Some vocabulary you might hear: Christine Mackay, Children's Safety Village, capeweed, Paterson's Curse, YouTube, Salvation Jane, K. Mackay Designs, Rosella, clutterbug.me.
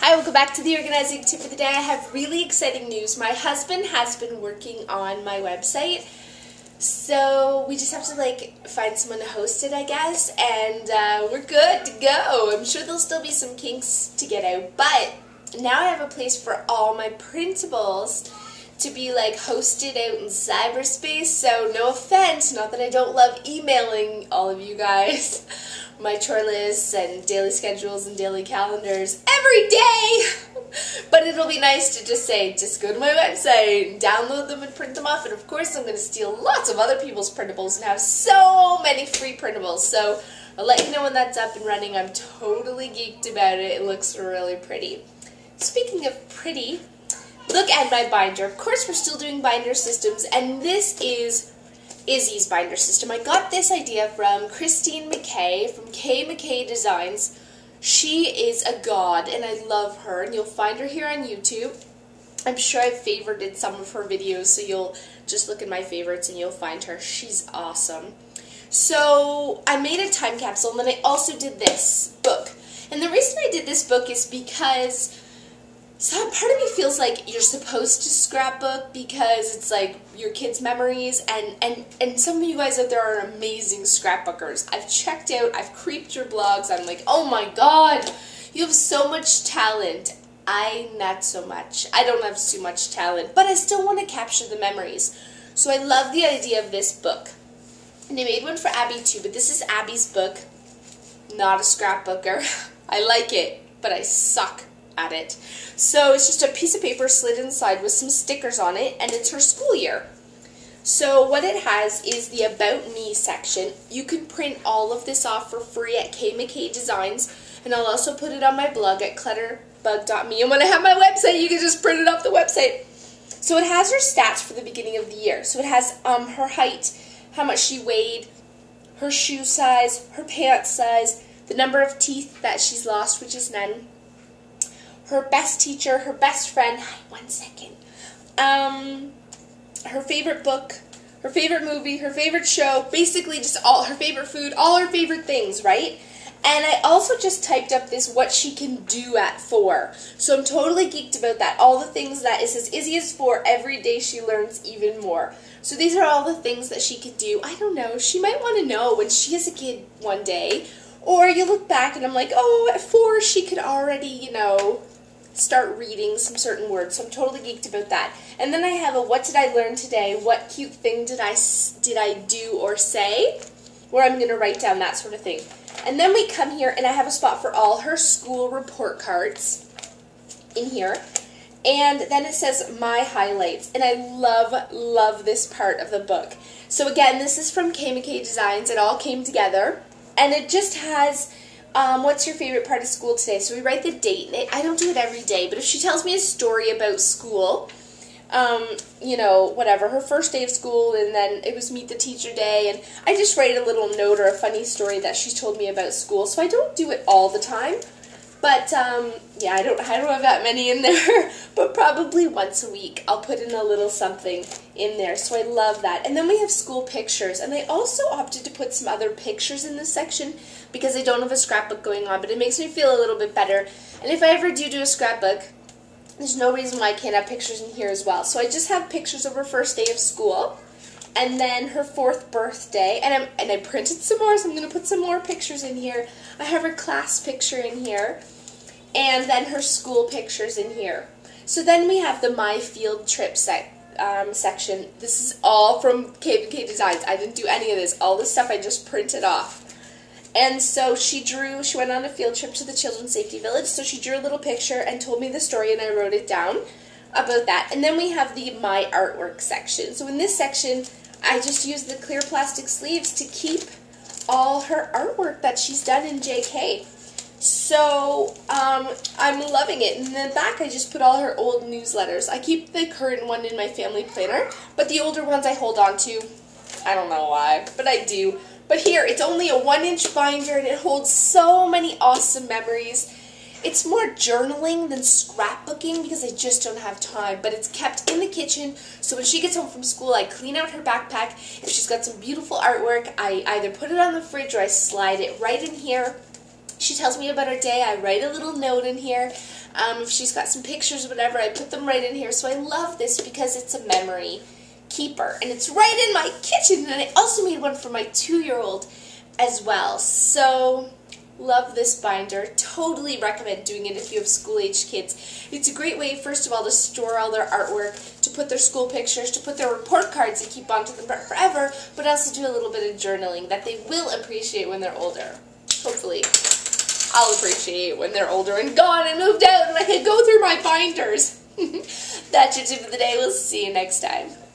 Hi, welcome back to the organizing tip of the day. I have really exciting news. My husband has been working on my website, so we just have to find someone to host it, I guess, and we're good to go. I'm sure there'll still be some kinks to get out, but now I have a place for all my printables to be hosted out in cyberspace. So no offense, not that I don't love emailing all of you guys my chore lists and daily schedules and daily calendars every day, but it'll be nice to just say, just go to my website, download them and print them off. And of course I'm going to steal lots of other people's printables and have so many free printables. So I'll let you know when that's up and running. I'm totally geeked about it. It looks really pretty. Speaking of pretty, look at my binder. Of course we're still doing binder systems, and this is Izzy's binder system. I got this idea from Christine Mackay from K. Mackay Designs. She is a god and I love her, and you'll find her here on YouTube. I'm sure I've favorited some of her videos, so you'll just look at my favorites and you'll find her. She's awesome. So I made a time capsule, and then I also did this book. And the reason I did this book is because part of me feels like you're supposed to scrapbook because it's your kids' memories, and some of you guys out there are amazing scrapbookers. I've checked out, I've creeped your blogs, I'm like, oh my god, you have so much talent. I not so much. I don't have so much talent, but I still want to capture the memories. So I love the idea of this book. And I made one for Abby too, but this is Abby's book. Not a scrapbooker. I like it, but I suck at it. So it's just a piece of paper slid inside with some stickers on it, and it's her school year. So what it has is the About Me section. You can print all of this off for free at K. Mackay Designs, and I'll also put it on my blog at clutterbug.me, and when I have my website you can just print it off the website. So it has her stats for the beginning of the year. So it has her height, how much she weighed, her shoe size, her pants size, the number of teeth that she's lost, which is none, her best teacher, her best friend, her favorite book, her favorite movie, her favorite show, basically just all her favorite food, all her favorite things, right? And I also just typed up this what she can do at 4. So I'm totally geeked about that. All the things that it says Izzy is 4, every day she learns even more. So these are all the things that she could do. I don't know, she might want to know when she is a kid one day. Or you look back and I'm like, oh, at 4 she could already, start reading some certain words. So I'm totally geeked about that. And then I have a what did I learn today, what cute thing did I do or say, where I'm going to write down that sort of thing. And then we come here and I have a spot for all her school report cards in here. And then it says my highlights, and I love this part of the book. So again, this is from K. Mackay Designs. It all came together, and it just has what's your favorite part of school today? So we write the date. I don't do it every day, but if she tells me a story about school, whatever, her first day of school, and then it was meet the teacher day, and I just write a little note or a funny story that she's told me about school. So I don't do it all the time, but yeah, I don't have that many in there, but probably once a week I'll put in a little something in there. So I love that. And then we have school pictures, and I also opted to put some other pictures in this section because I don't have a scrapbook going on, but it makes me feel a little bit better. And if I ever do a scrapbook, there's no reason why I can't have pictures in here as well. So I just have pictures of her first day of school, and then her 4th birthday, and I printed some more, so I'm going to put some more pictures in here. I have her class picture in here, and then her school pictures in here. So then we have the My Field Trip section. This is all from K. Mackay Designs. I didn't do any of this. All this stuff I just printed off. And so she went on a field trip to the Children's Safety Village, so she drew a little picture and told me the story, and I wrote it down about that. And then we have the My Artwork section. So in this section, I just used the clear plastic sleeves to keep all her artwork that she's done in JK. So I'm loving it. In the back, I just put all her old newsletters. I keep the current one in my family planner, but the older ones I hold on to. I don't know why, but I do. But here, it's only a 1-inch binder, and it holds so many awesome memories. It's more journaling than scrapbooking because I just don't have time, but it's kept in the kitchen, so when she gets home from school, I clean out her backpack. If she's got some beautiful artwork, I either put it on the fridge or I slide it right in here. She tells me about her day, I write a little note in here. If she's got some pictures or whatever, I put them right in here. So I love this because it's a memory keeper. And it's right in my kitchen. And I also made one for my 2-year-old as well. So love this binder. Totally recommend doing it if you have school-aged kids. It's a great way, first of all, to store all their artwork, to put their school pictures, to put their report cards and keep onto them forever, but also do a little bit of journaling that they will appreciate when they're older. Hopefully, I'll appreciate when they're older and gone and moved out and I can go through my binders. That's your tip of the day. We'll see you next time.